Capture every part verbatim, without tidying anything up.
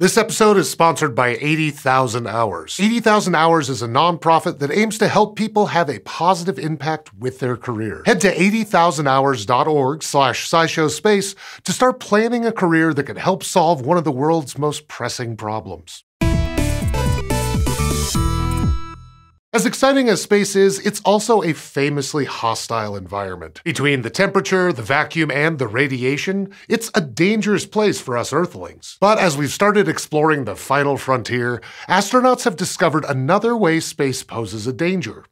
This episode is sponsored by eighty thousand hours. eighty thousand hours is a nonprofit that aims to help people have a positive impact with their career. Head to eighty thousand hours dot org slash scishow space to start planning a career that can help solve one of the world's most pressing problems. As exciting as space is, it's also a famously hostile environment. Between the temperature, the vacuum, and the radiation, it's a dangerous place for us Earthlings. But as we've started exploring the final frontier, astronauts have discovered another way space poses a danger.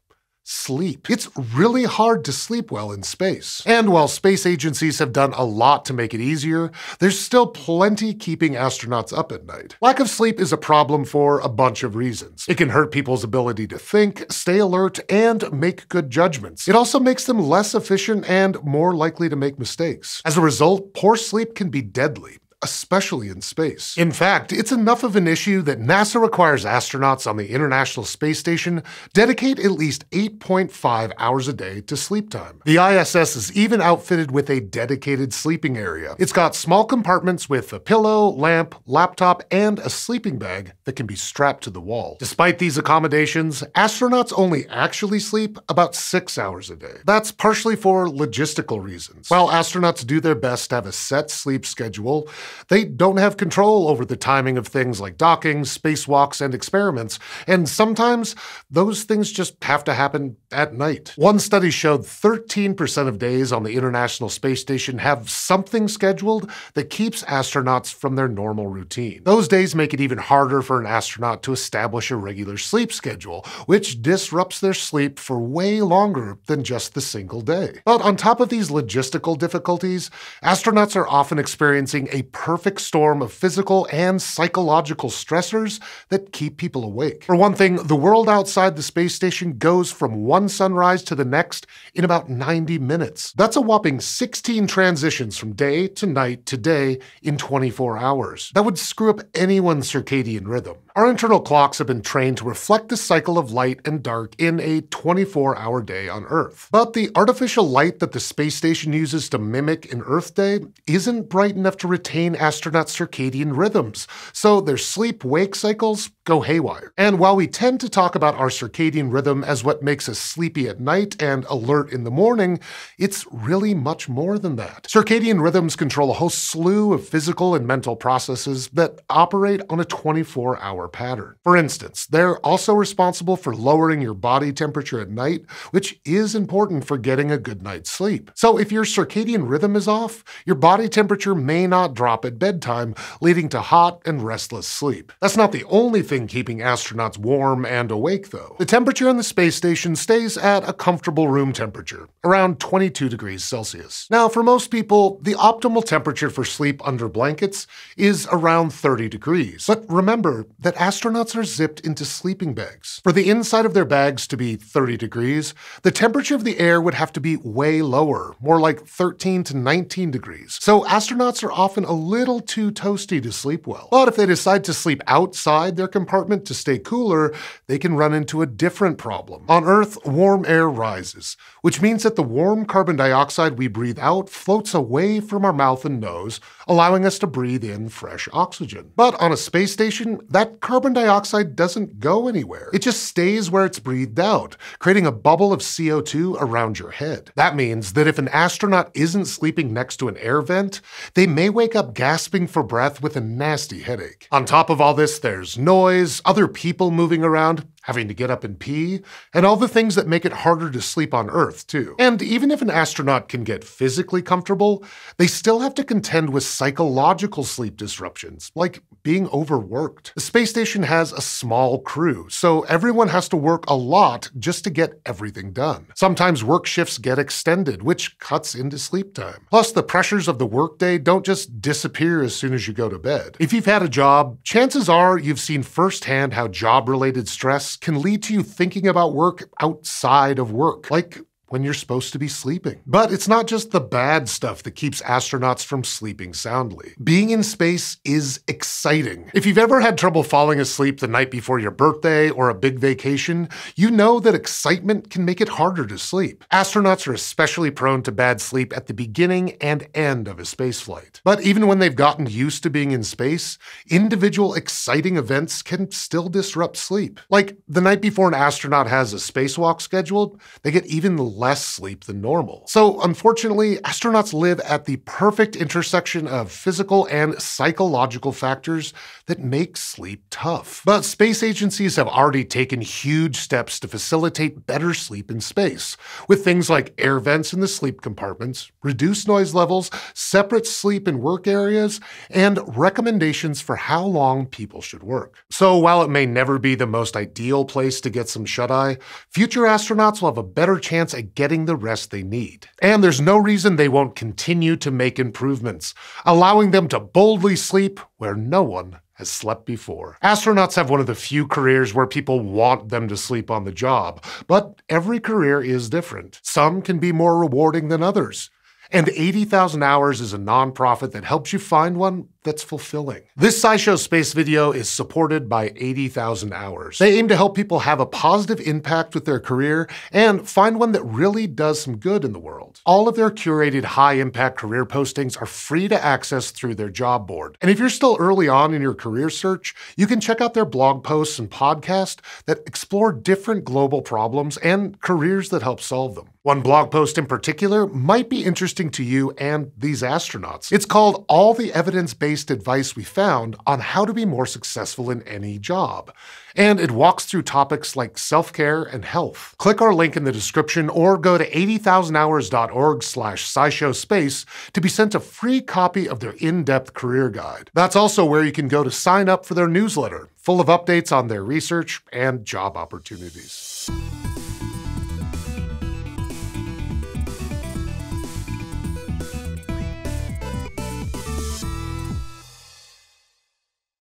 Sleep. It's really hard to sleep well in space. And while space agencies have done a lot to make it easier, there's still plenty keeping astronauts up at night. Lack of sleep is a problem for a bunch of reasons. It can hurt people's ability to think, stay alert, and make good judgments. It also makes them less efficient and more likely to make mistakes. As a result, poor sleep can be deadly, especially in space. In fact, it's enough of an issue that NASA requires astronauts on the International Space Station dedicate at least eight point five hours a day to sleep time. The I S S is even outfitted with a dedicated sleeping area. It's got small compartments with a pillow, lamp, laptop, and a sleeping bag that can be strapped to the wall. Despite these accommodations, astronauts only actually sleep about six hours a day. That's partially for logistical reasons. While astronauts do their best to have a set sleep schedule, they don't have control over the timing of things like dockings, spacewalks, and experiments, and sometimes those things just have to happen at night. One study showed thirteen percent of days on the International Space Station have something scheduled that keeps astronauts from their normal routine. Those days make it even harder for an astronaut to establish a regular sleep schedule, which disrupts their sleep for way longer than just the single day. But on top of these logistical difficulties, astronauts are often experiencing a perfect storm of physical and psychological stressors that keep people awake. For one thing, the world outside the space station goes from one sunrise to the next in about ninety minutes. That's a whopping sixteen transitions from day to night to day in twenty-four hours. That would screw up anyone's circadian rhythm. Our internal clocks have been trained to reflect the cycle of light and dark in a twenty-four hour day on Earth. But the artificial light that the space station uses to mimic an Earth day isn't bright enough to retain astronauts' circadian rhythms, so their sleep-wake cycles go haywire. And while we tend to talk about our circadian rhythm as what makes us sleepy at night and alert in the morning, it's really much more than that. Circadian rhythms control a whole slew of physical and mental processes that operate on a twenty-four hour pattern. For instance, they're also responsible for lowering your body temperature at night, which is important for getting a good night's sleep. So if your circadian rhythm is off, your body temperature may not drop at bedtime, leading to hot and restless sleep. That's not the only thing keeping astronauts warm and awake, though. The temperature in the space station stays at a comfortable room temperature, around twenty-two degrees Celsius. Now, for most people, the optimal temperature for sleep under blankets is around thirty degrees. But remember that that astronauts are zipped into sleeping bags. For the inside of their bags to be thirty degrees, the temperature of the air would have to be way lower, more like thirteen to nineteen degrees. So astronauts are often a little too toasty to sleep well. But if they decide to sleep outside their compartment to stay cooler, they can run into a different problem. On Earth, warm air rises, which means that the warm carbon dioxide we breathe out floats away from our mouth and nose, allowing us to breathe in fresh oxygen. But on a space station, that carbon dioxide doesn't go anywhere. It just stays where it's breathed out, creating a bubble of C O two around your head. That means that if an astronaut isn't sleeping next to an air vent, they may wake up gasping for breath with a nasty headache. On top of all this, there's noise, other people moving around, having to get up and pee, and all the things that make it harder to sleep on Earth, too. And even if an astronaut can get physically comfortable, they still have to contend with psychological sleep disruptions, like being overworked. The space station has a small crew, so everyone has to work a lot just to get everything done. Sometimes work shifts get extended, which cuts into sleep time. Plus, the pressures of the workday don't just disappear as soon as you go to bed. If you've had a job, chances are you've seen firsthand how job-related stress can lead to you thinking about work outside of work, like when you're supposed to be sleeping. But it's not just the bad stuff that keeps astronauts from sleeping soundly. Being in space is exciting. If you've ever had trouble falling asleep the night before your birthday or a big vacation, you know that excitement can make it harder to sleep. Astronauts are especially prone to bad sleep at the beginning and end of a spaceflight. But even when they've gotten used to being in space, individual exciting events can still disrupt sleep. Like the night before an astronaut has a spacewalk scheduled, they get even less sleep than normal. So unfortunately, astronauts live at the perfect intersection of physical and psychological factors that make sleep tough. But space agencies have already taken huge steps to facilitate better sleep in space, with things like air vents in the sleep compartments, reduced noise levels, separate sleep and work areas, and recommendations for how long people should work. So while it may never be the most ideal place to get some shut-eye, future astronauts will have a better chance at getting the rest they need. And there's no reason they won't continue to make improvements, allowing them to boldly sleep where no one has slept before. Astronauts have one of the few careers where people want them to sleep on the job, but every career is different. Some can be more rewarding than others. And eighty thousand Hours is a nonprofit that helps you find one that's fulfilling. This SciShow Space video is supported by eighty thousand Hours. They aim to help people have a positive impact with their career and find one that really does some good in the world. All of their curated high-impact career postings are free to access through their job board. And if you're still early on in your career search, you can check out their blog posts and podcast that explore different global problems and careers that help solve them. One blog post in particular might be interesting to you and these astronauts. It's called All the Evidence-Based Advice We Found on How to Be More Successful in Any Job, and it walks through topics like self-care and health. Click our link in the description or go to eighty thousand hours dot org slash SciShow Space to be sent a free copy of their in-depth career guide. That's also where you can go to sign up for their newsletter, full of updates on their research and job opportunities.